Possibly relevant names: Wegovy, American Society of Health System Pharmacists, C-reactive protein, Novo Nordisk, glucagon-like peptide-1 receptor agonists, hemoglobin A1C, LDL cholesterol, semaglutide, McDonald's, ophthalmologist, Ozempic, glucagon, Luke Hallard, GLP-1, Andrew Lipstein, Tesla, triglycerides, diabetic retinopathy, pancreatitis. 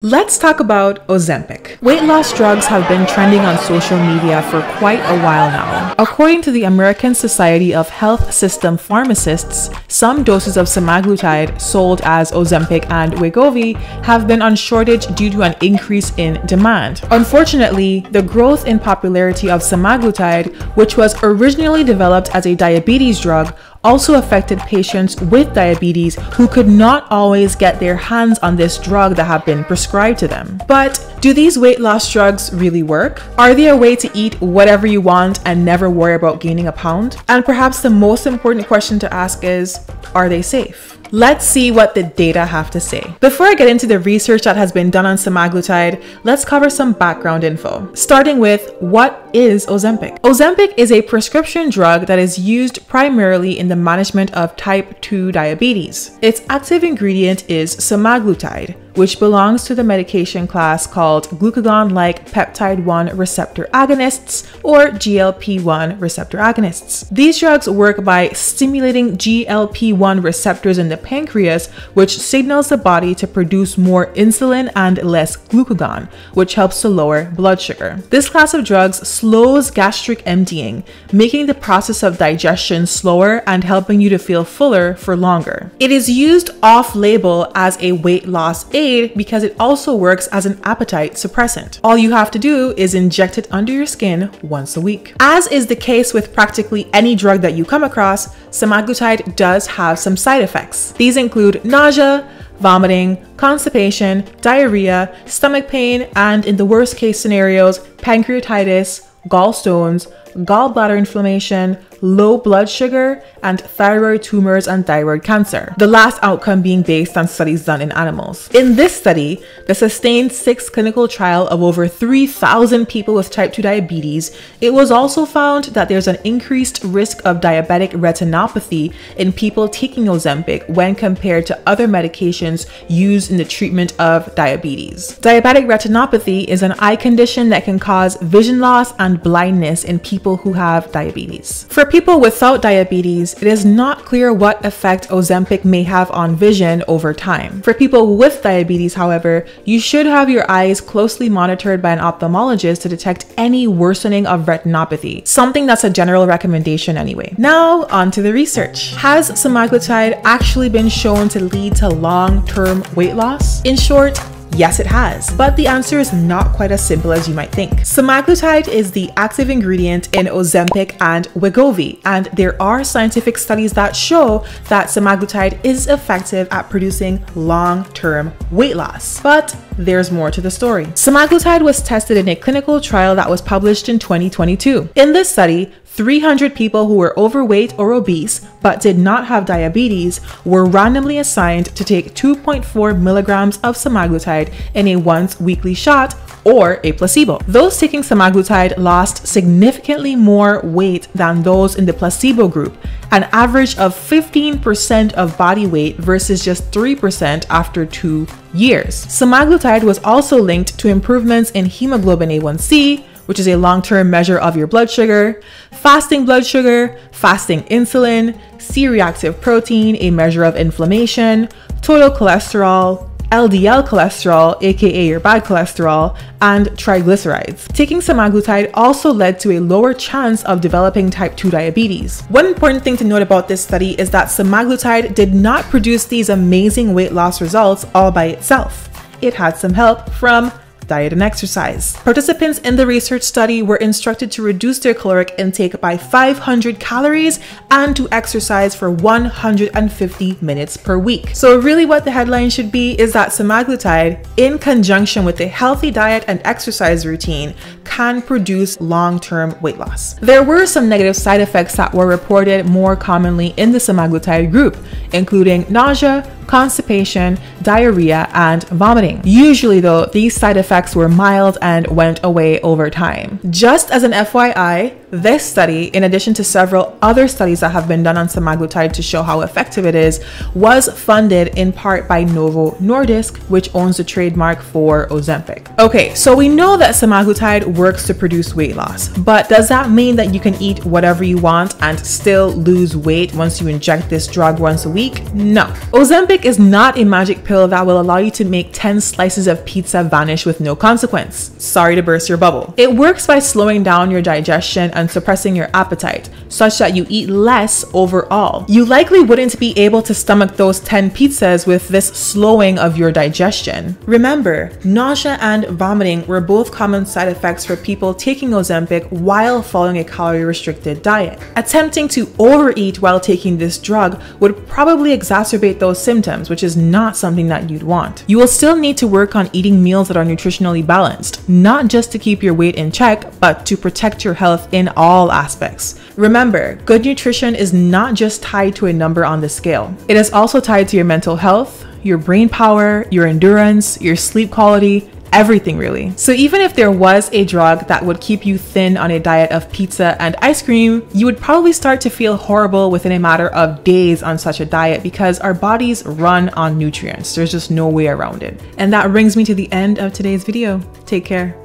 Let's talk about Ozempic. Weight loss drugs have been trending on social media for quite a while now. According to the American Society of Health System Pharmacists, some doses of semaglutide sold as Ozempic and Wegovy have been on shortage due to an increase in demand. Unfortunately, the growth in popularity of semaglutide, which was originally developed as a diabetes drug, also affected patients with diabetes who could not always get their hands on this drug that had been prescribed to them. But do these weight loss drugs really work? Are they a way to eat whatever you want and never worry about gaining a pound? And perhaps the most important question to ask is, are they safe? Let's see what the data have to say. Before I get into the research that has been done on semaglutide, let's cover some background info. Starting with, what is Ozempic? Ozempic is a prescription drug that is used primarily in the management of type 2 diabetes. Its active ingredient is semaglutide, which belongs to the medication class called glucagon-like peptide-1 receptor agonists, or GLP-1 receptor agonists. These drugs work by stimulating GLP-1 receptors in the pancreas, which signals the body to produce more insulin and less glucagon, which helps to lower blood sugar. This class of drugs slows gastric emptying, making the process of digestion slower and helping you to feel fuller for longer. It is used off-label as a weight loss aid because it also works as an appetite suppressant. All you have to do is inject it under your skin once a week. As is the case with practically any drug that you come across, semaglutide does have some side effects. These include nausea, vomiting, constipation, diarrhea, stomach pain, and in the worst case scenarios, pancreatitis, gallstones, gallbladder inflammation, low blood sugar, and thyroid tumors and thyroid cancer, the last outcome being based on studies done in animals. In this study, the sustained 6 clinical trial of over 3,000 people with type 2 diabetes, it was also found that there's an increased risk of diabetic retinopathy in people taking Ozempic when compared to other medications used in the treatment of diabetes. Diabetic retinopathy is an eye condition that can cause vision loss and blindness in people who have diabetes. For people without diabetes, it is not clear what effect Ozempic may have on vision over time. For people with diabetes, however, you should have your eyes closely monitored by an ophthalmologist to detect any worsening of retinopathy, something that's a general recommendation anyway. Now, on to the research. Has semaglutide actually been shown to lead to long-term weight loss? In short, yes, it has, but the answer is not quite as simple as you might think. Semaglutide is the active ingredient in Ozempic and Wegovy, and there are scientific studies that show that semaglutide is effective at producing long-term weight loss. But there's more to the story. Semaglutide was tested in a clinical trial that was published in 2022. In this study, 300 people who were overweight or obese but did not have diabetes were randomly assigned to take 2.4 milligrams of semaglutide in a once-weekly shot or a placebo. Those taking semaglutide lost significantly more weight than those in the placebo group, an average of 15% of body weight versus just 3% after 2 years. Semaglutide was also linked to improvements in hemoglobin A1C, which is a long-term measure of your blood sugar, fasting insulin, C-reactive protein, a measure of inflammation, total cholesterol, LDL cholesterol, aka your bad cholesterol, and triglycerides. Taking semaglutide also led to a lower chance of developing type 2 diabetes. One important thing to note about this study is that semaglutide did not produce these amazing weight loss results all by itself. It had some help from diet and exercise. Participants in the research study were instructed to reduce their caloric intake by 500 calories and to exercise for 150 minutes per week. So really what the headline should be is that semaglutide, in conjunction with a healthy diet and exercise routine, can produce long-term weight loss. There were some negative side effects that were reported more commonly in the semaglutide group, including nausea, constipation, diarrhea, and vomiting. Usually though, these side effects were mild and went away over time. Just as an FYI, This study, in addition to several other studies that have been done on semaglutide to show how effective it is, was funded in part by Novo Nordisk, which owns the trademark for Ozempic. Okay, so we know that semaglutide works to produce weight loss, but does that mean that you can eat whatever you want and still lose weight once you inject this drug once a week? No. Ozempic is not a magic pill that will allow you to make 10 slices of pizza vanish with no consequence. Sorry to burst your bubble. It works by slowing down your digestion and suppressing your appetite, such that you eat less overall. You likely wouldn't be able to stomach those 10 pizzas with this slowing of your digestion. Remember, nausea and vomiting were both common side effects for people taking Ozempic while following a calorie-restricted diet. Attempting to overeat while taking this drug would probably exacerbate those symptoms, which is not something that you'd want. You will still need to work on eating meals that are nutritionally balanced, not just to keep your weight in check, but to protect your health in all aspects. Remember, good nutrition is not just tied to a number on the scale. It is also tied to your mental health, your brain power, your endurance, your sleep quality, everything really. So even if there was a drug that would keep you thin on a diet of pizza and ice cream, you would probably start to feel horrible within a matter of days on such a diet, because our bodies run on nutrients. There's just no way around it. And that brings me to the end of today's video. Take care.